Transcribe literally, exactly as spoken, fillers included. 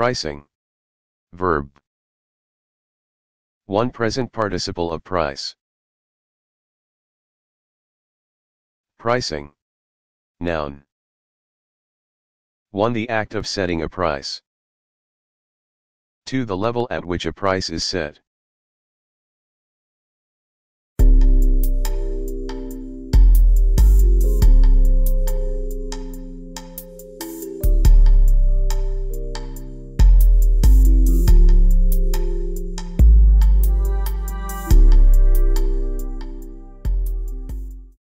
Pricing. Verb. one Present participle of price. Pricing. Noun. one The act of setting a price. two The level at which a price is set.